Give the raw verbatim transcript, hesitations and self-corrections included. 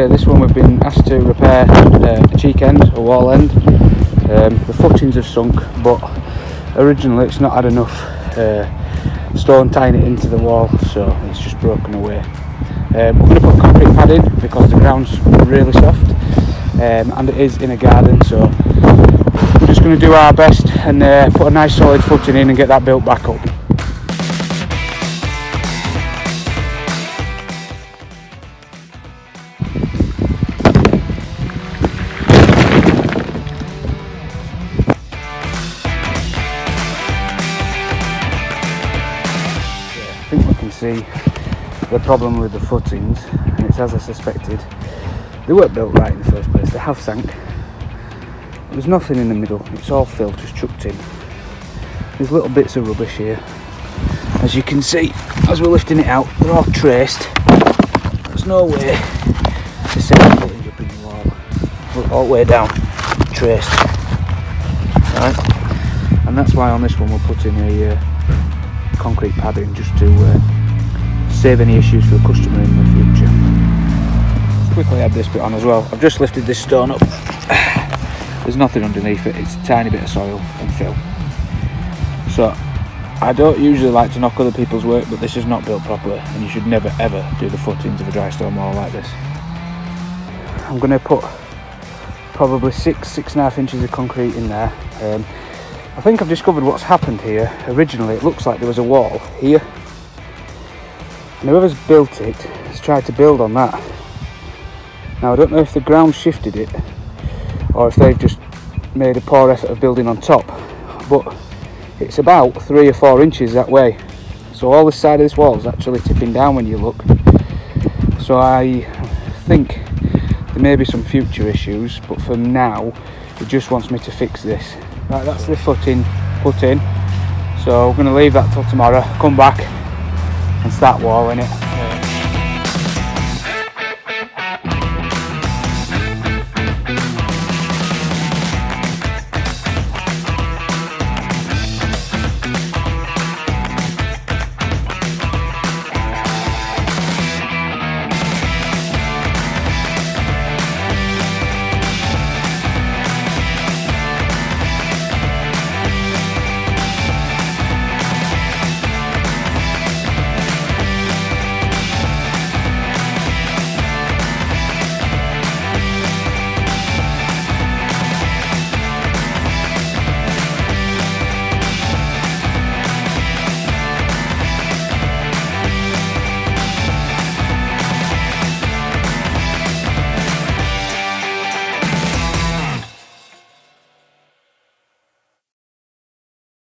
Uh, this one we've been asked to repair uh, a cheek end, a wall end. Um, the footings have sunk, but originally it's not had enough uh, stone tying it into the wall, so it's just broken away. Um, we're going to put concrete pad in because the ground's really soft, um, and it is in a garden, so we're just going to do our best and uh, put a nice solid footing in and get that built back up. I think we can see the problem with the footings, and it's as I suspected. They weren't built right in the first place, they have sank. There's nothing in the middle, it's all filled, just chucked in. There's little bits of rubbish here. As you can see, as we're lifting it out, they're all traced. There's no way to set the footing up in the wall. Look, all the way down, traced. Right? And that's why on this one we're putting a uh, concrete padding, just to uh, save any issues for the customer in the future. Let's quickly add this bit on as well. I've just lifted this stone up. There's nothing underneath it, it's a tiny bit of soil and fill. So I don't usually like to knock other people's work, but this is not built properly, and you should never ever do the footings of a dry stone wall like this. I'm going to put probably six, six and a half inches of concrete in there. Um, I think I've discovered what's happened here. Originally it looks like there was a wall here, and whoever's built it has tried to build on that. Now I don't know if the ground shifted it or if they've just made a poor effort of building on top, but it's about three or four inches that way, so all this side of this wall is actually tipping down when you look. So I think there may be some future issues, but for now it just wants me to fix this. Right, that's the footing put in, so we're going to leave that till tomorrow, come back and start walling it.